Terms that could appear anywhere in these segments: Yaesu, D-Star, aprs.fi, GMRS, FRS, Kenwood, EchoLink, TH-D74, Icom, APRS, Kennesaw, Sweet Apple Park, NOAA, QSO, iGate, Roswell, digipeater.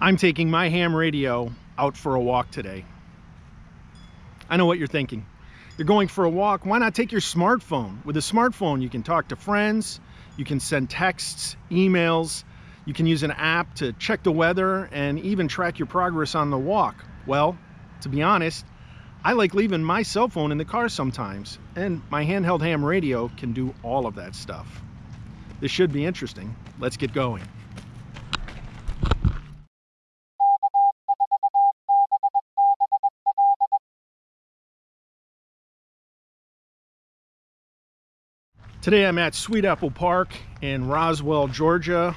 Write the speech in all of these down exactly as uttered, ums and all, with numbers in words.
I'm taking my ham radio out for a walk today. I know what you're thinking. You're going for a walk, why not take your smartphone? With a smartphone, you can talk to friends, you can send texts, emails, you can use an app to check the weather and even track your progress on the walk. Well, to be honest, I like leaving my cell phone in the car sometimes, and my handheld ham radio can do all of that stuff. This should be interesting. Let's get going. Today I'm at Sweet Apple Park in Roswell, Georgia.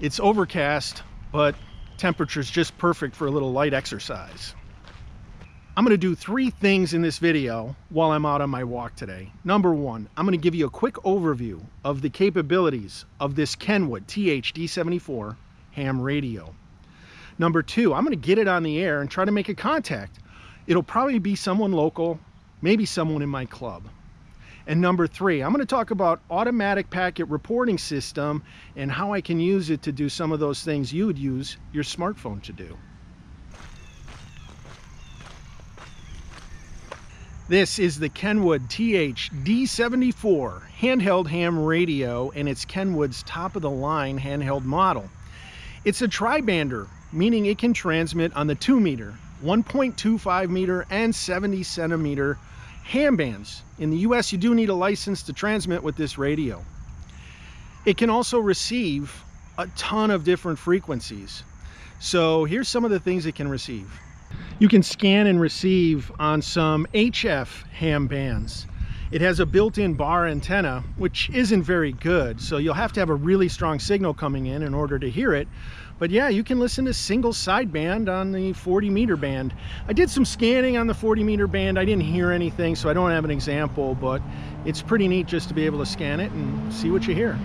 It's overcast, but temperature's just perfect for a little light exercise. I'm going to do three things in this video while I'm out on my walk today. Number one, I'm going to give you a quick overview of the capabilities of this Kenwood T H D seventy-four ham radio. Number two, I'm going to get it on the air and try to make a contact. It'll probably be someone local, maybe someone in my club. And number three, I'm going to talk about automatic packet reporting system and how I can use it to do some of those things you would use your smartphone to do. This is the Kenwood T H D seventy-four handheld ham radio, and it's Kenwood's top-of-the-line handheld model. It's a tri-bander, meaning it can transmit on the two meter, one point two five meter, and seventy centimeter ham bands. In the U S, you do need a license to transmit with this radio. It can also receive a ton of different frequencies. So here's some of the things it can receive. You can scan and receive on some H F ham bands. It has a built-in bar antenna, which isn't very good, so you'll have to have a really strong signal coming in in order to hear it. But yeah, you can listen to single sideband on the forty meter band. I did some scanning on the forty meter band. I didn't hear anything, so I don't have an example, but it's pretty neat just to be able to scan it and see what you hear.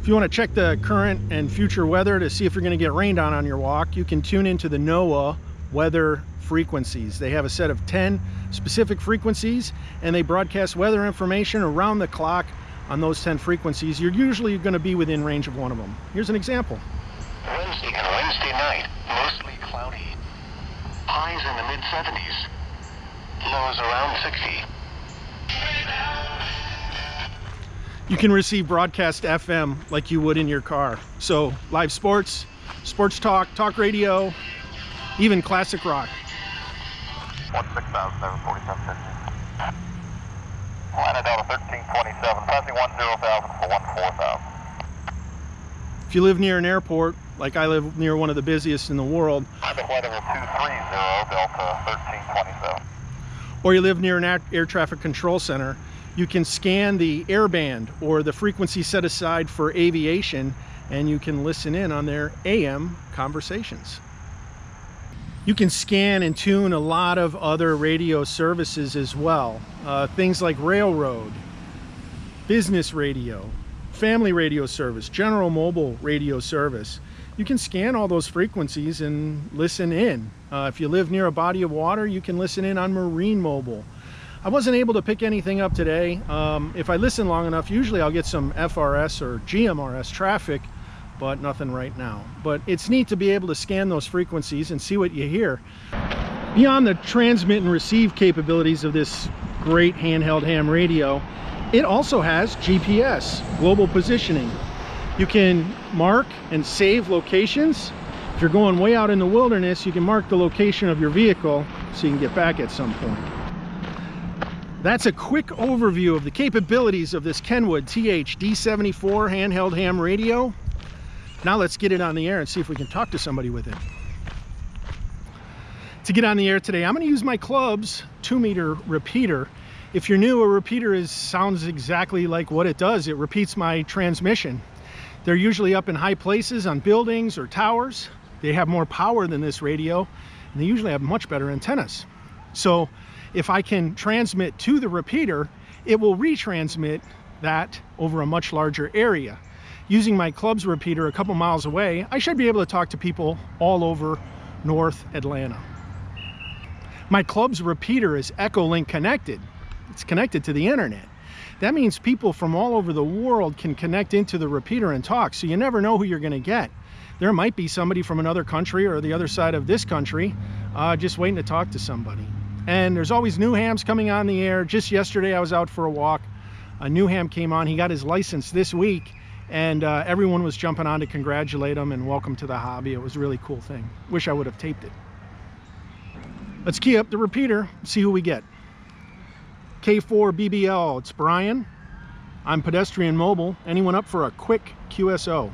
If you want to check the current and future weather to see if you're going to get rained on on your walk, you can tune into the NOAA weather frequencies. They have a set of ten specific frequencies, and they broadcast weather information around the clock on those ten frequencies. You're usually going to be within range of one of them. Here's an example. Wednesday and Wednesday night, mostly cloudy. Highs in the mid seventies. Lows around sixty. You can receive broadcast F M like you would in your car. So live sports, sports talk, talk radio, even classic rock. If you live near an airport, like I live near one of the busiest in the world, or you live near an air traffic control center, you can scan the airband or the frequency set aside for aviation, and you can listen in on their A M conversations. You can scan and tune a lot of other radio services as well. Uh, things like railroad, business radio, family radio service, general mobile radio service. You can scan all those frequencies and listen in. Uh, if you live near a body of water, you can listen in on marine mobile. I wasn't able to pick anything up today. Um, if I listen long enough, usually I'll get some F R S or G M R S traffic, but nothing right now. But it's neat to be able to scan those frequencies and see what you hear. Beyond the transmit and receive capabilities of this great handheld ham radio, it also has G P S, global positioning. You can mark and save locations. If you're going way out in the wilderness, you can mark the location of your vehicle so you can get back at some point. That's a quick overview of the capabilities of this Kenwood T H D seventy-four handheld ham radio. Now let's get it on the air and see if we can talk to somebody with it. To get on the air today, I'm going to use my club's two meter repeater. If you're new, a repeater is, sounds exactly like what it does. It repeats my transmission. They're usually up in high places on buildings or towers. They have more power than this radio, and they usually have much better antennas. So if I can transmit to the repeater, it will retransmit that over a much larger area. Using my club's repeater a couple miles away, I should be able to talk to people all over North Atlanta. My club's repeater is EchoLink connected. It's connected to the internet. That means people from all over the world can connect into the repeater and talk, so you never know who you're going to get. there might be somebody from another country or the other side of this country uh, just waiting to talk to somebody. And there's always new hams coming on the air. Just yesterday I was out for a walk. A new ham came on. He got his license this week, and uh, everyone was jumping on to congratulate him and welcome to the hobby. It was a really cool thing. Wish I would have taped it. Let's key up the repeater, see who we get. K four B B L, it's Brian. I'm pedestrian mobile. Anyone up for a quick Q S O?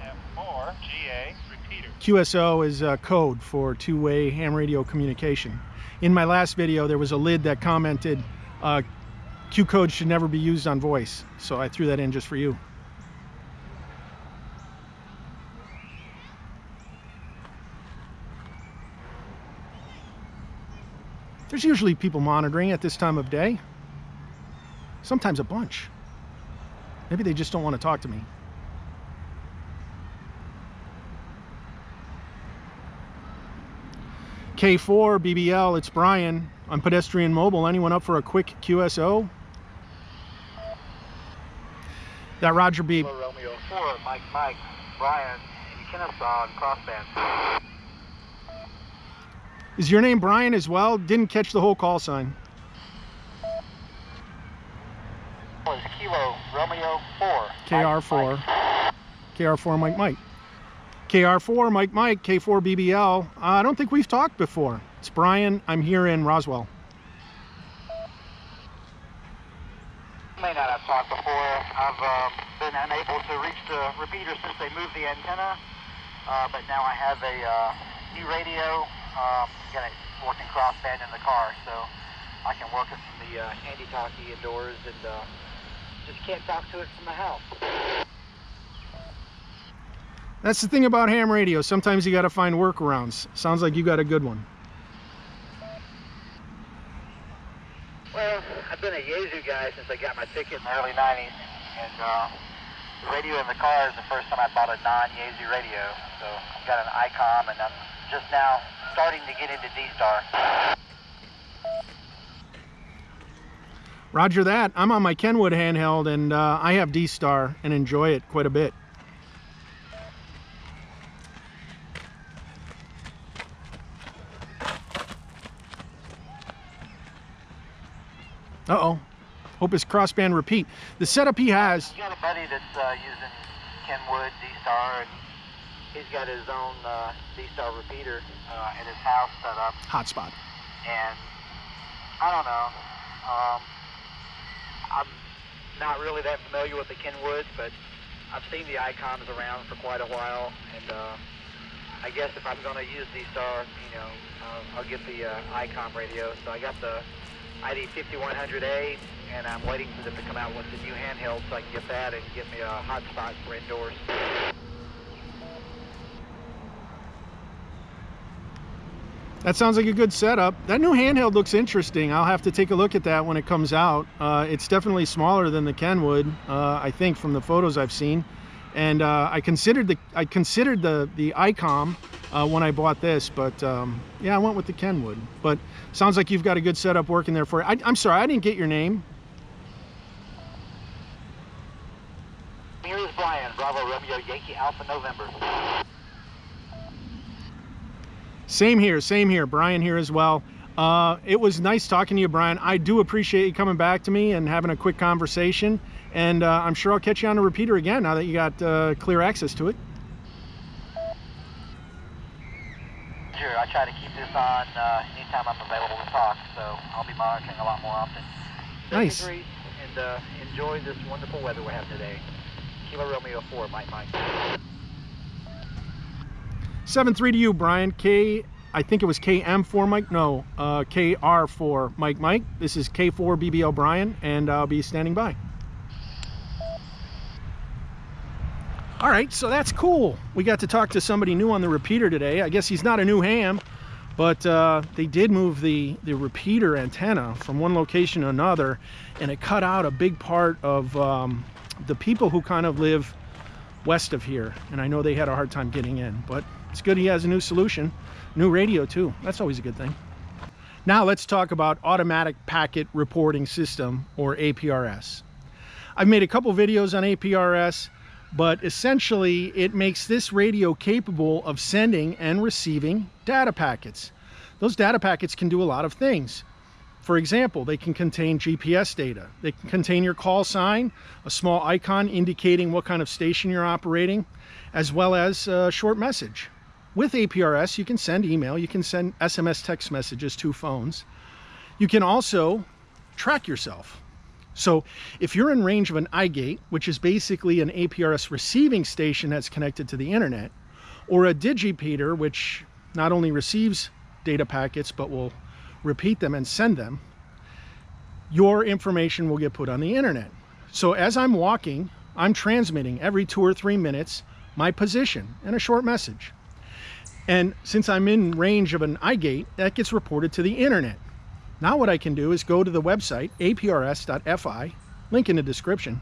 F four G A repeater. Q S O is uh, code for two-way ham radio communication. In my last video, there was a lid that commented, uh, Q code should never be used on voice. So I threw that in just for you. There's usually people monitoring at this time of day. Sometimes a bunch. Maybe they just don't want to talk to me. K four B B L, it's Brian. I'm pedestrian mobile. Anyone up for a quick Q S O? That Roger B. Hello, Romeo four, Mike, Mike, Brian, in Kennesaw, crossband. Is your name Brian as well? Didn't catch the whole call sign. Kilo Romeo four. K R four. Mike. K R four Mike Mike. K R four Mike Mike. K four B B L. Uh, I don't think we've talked before. It's Brian. I'm here in Roswell. You may not have talked before. I've um, been unable to reach the repeater since they moved the antenna, uh, but now I have a uh, new radio. Um, got a working crossband in the car, so I can work it from the uh, handy talkie indoors, and uh, just can't talk to it from the house. That's the thing about ham radio. Sometimes you got to find workarounds. Sounds like you got a good one. Well, I've been a Yaesu guy since I got my ticket in the early nineties, and uh, the radio in the car is the first time I bought a non-Yaesu radio. So I've got an I COM, and I'm just now starting to get into D-Star. Roger that. I'm on my Kenwood handheld, and uh, I have D-Star and enjoy it quite a bit. Uh-oh. Hope his crossband repeat. The setup he has... He's got a buddy that's uh, using Kenwood D-Star, and he's got his own uh, D-Star repeater uh, at his house set up. Hotspot. And I don't know. Um, I'm not really that familiar with the Kenwoods, but I've seen the I COMs around for quite a while. And uh, I guess if I'm going to use D-Star, you know, uh, I'll get the uh, I COM radio. So I got the I D fifty-one hundred A, and I'm waiting for them to come out with the new handheld so I can get that and get me a hotspot for indoors. That sounds like a good setup. That new handheld looks interesting. I'll have to take a look at that when it comes out. Uh, it's definitely smaller than the Kenwood, uh, I think, from the photos I've seen. And uh, I considered the I considered the the I COM uh, when I bought this, but um, yeah, I went with the Kenwood. But sounds like you've got a good setup working there for you. I, I'm sorry, I didn't get your name. Here's Brian, Bravo Romeo Yankee Alpha November. Same here, same here. Brian here as well. Uh, it was nice talking to you, Brian. I do appreciate you coming back to me and having a quick conversation. And uh, I'm sure I'll catch you on the repeater again now that you got uh, clear access to it. Sure, I try to keep this on uh, anytime I'm available to talk, so I'll be monitoring a lot more often. Nice. Degrees, and uh, enjoy this wonderful weather we have today. Kilo Romeo four, Mike Mike. seven three to you, Brian. K, I think it was K M four Mike. No, uh, K R four Mike Mike. This is K four B B L Brian, and I'll be standing by. All right, so that's cool. We got to talk to somebody new on the repeater today. I guess he's not a new ham, but uh, they did move the, the repeater antenna from one location to another, and it cut out a big part of um, the people who kind of live west of here, and I know they had a hard time getting in, but it's good he has a new solution. New radio too, that's always a good thing. Now let's talk about Automatic Packet Reporting System, or A P R S. I've made a couple videos on A P R S, but essentially it makes this radio capable of sending and receiving data packets. Those data packets can do a lot of things. For example, they can contain G P S data. They can contain your call sign, a small icon indicating what kind of station you're operating, as well as a short message. With A P R S, you can send email, you can send S M S text messages to phones. You can also track yourself. So if you're in range of an iGate, which is basically an A P R S receiving station that's connected to the internet, or a digipeater, which not only receives data packets, but will repeat them and send them, your information will get put on the internet. So as I'm walking, I'm transmitting every two or three minutes my position and a short message. And since I'm in range of an iGate, that gets reported to the internet. Now what I can do is go to the website, A P R S dot F I, link in the description,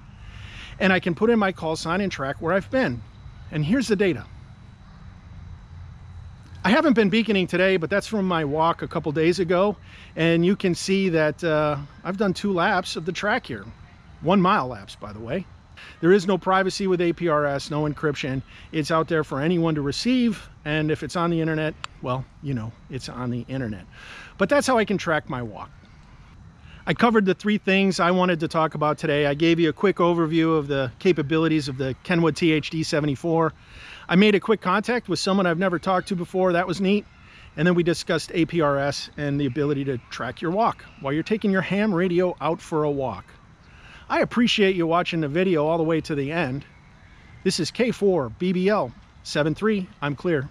and I can put in my call sign and track where I've been. And here's the data. I haven't been beaconing today, but that's from my walk a couple days ago, and you can see that uh, I've done two laps of the track here. One mile laps, by the way. There is no privacy with A P R S, no encryption. It's out there for anyone to receive, and if it's on the internet, well, you know, it's on the internet. But that's how I can track my walk. I covered the three things I wanted to talk about today. I gave you a quick overview of the capabilities of the Kenwood T H D seventy-four. I made a quick contact with someone I've never talked to before. That was neat. And then we discussed A P R S and the ability to track your walk while you're taking your ham radio out for a walk. I appreciate you watching the video all the way to the end. This is K four B B L seventy-three. I'm clear.